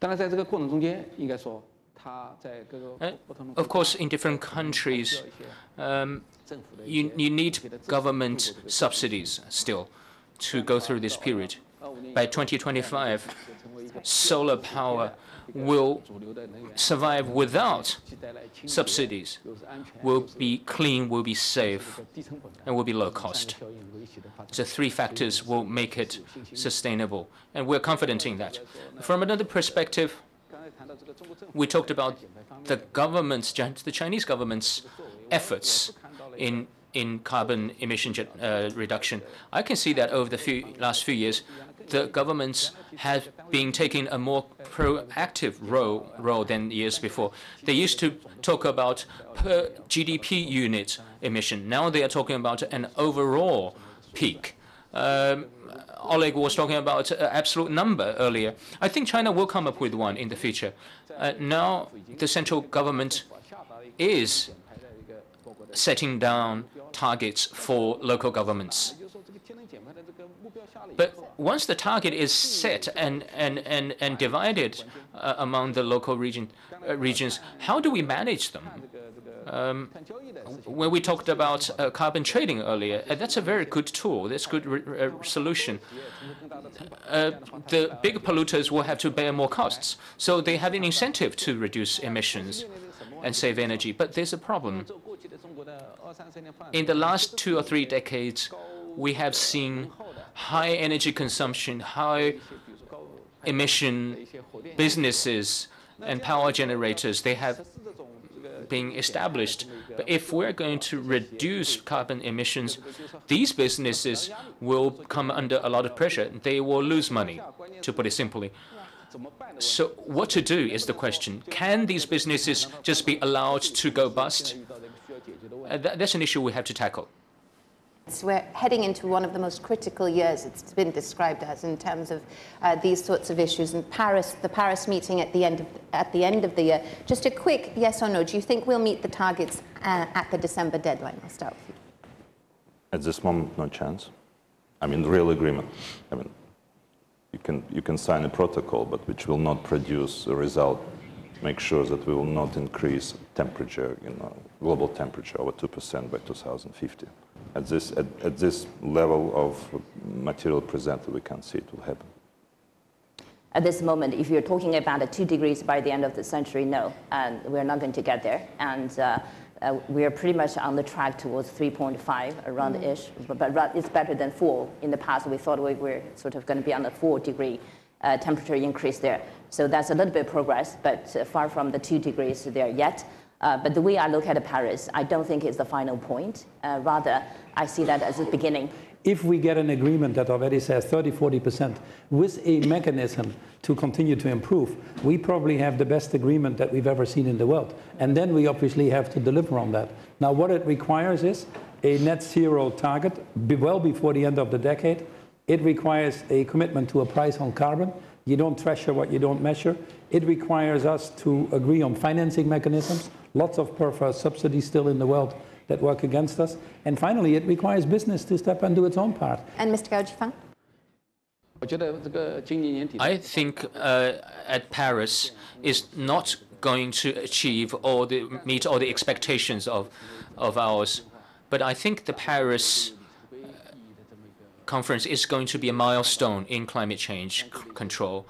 当然，在这个过程中间，应该说他在各个不同的。Of course, in different countries, you need government subsidies still to go through this period. By 2025, solar power will survive without subsidies, will be clean, will be safe, and will be low cost. So three factors will make it sustainable, and we're confident in that. From another perspective, we talked about the Chinese government's efforts in carbon emission reduction. I can see that over the last few years, the governments have been taking a more proactive role than years before. They used to talk about per GDP unit emission. Now they are talking about an overall peak. Oleg was talking about an absolute number earlier. I think China will come up with one in the future. Now the central government is setting down targets for local governments. But once the target is set and divided among the local regions, how do we manage them? When we talked about carbon trading earlier, that's a very good tool, that's a good solution. The big polluters will have to bear more costs, so they have an incentive to reduce emissions and save energy. But there's a problem. In the last 2 or 3 decades, we have seen high energy consumption, high emission businesses and power generators. They have been established. But if we're going to reduce carbon emissions, these businesses will come under a lot of pressure. They will lose money, to put it simply. So what to do is the question. Can these businesses just be allowed to go bust? That's an issue we have to tackle. So we're heading into one of the most critical years it's been described as in terms of these sorts of issues. In Paris, the Paris meeting at the end of the year. Just a quick yes or no. Do you think we'll meet the targets at the December deadline? I'll start with you. At this moment, no chance. I mean, real agreement. I mean, you can sign a protocol, but which will not produce a result. Make sure that we will not increase temperature, you know, global temperature over 2% by 2050. At this level of material presented, we can't see it will happen. At this moment, if you're talking about 2 degrees by the end of the century, no, and we're not going to get there. And we are pretty much on the track towards 3.5 around-ish, but it's better than 4. In the past, we thought we were sort of going to be on a 4-degree temperature increase there. So that's a little bit of progress, but far from the 2 degrees there yet. But the way I look at Paris, I don't think it's the final point. Rather, I see that as a beginning. If we get an agreement that already says 30–40% with a mechanism to continue to improve, we probably have the best agreement that we've ever seen in the world. And then we obviously have to deliver on that. Now, what it requires is a net zero target well before the end of the decade. It requires a commitment to a price on carbon. You don't treasure what you don't measure. It requires us to agree on financing mechanisms. Lots of PERFA subsidies still in the world that work against us. And finally, it requires business to step and do its own part. And Mr. Gao Jifang? I think at Paris is not going to achieve or meet all the expectations of ours. But I think the Paris conference is going to be a milestone in climate change control.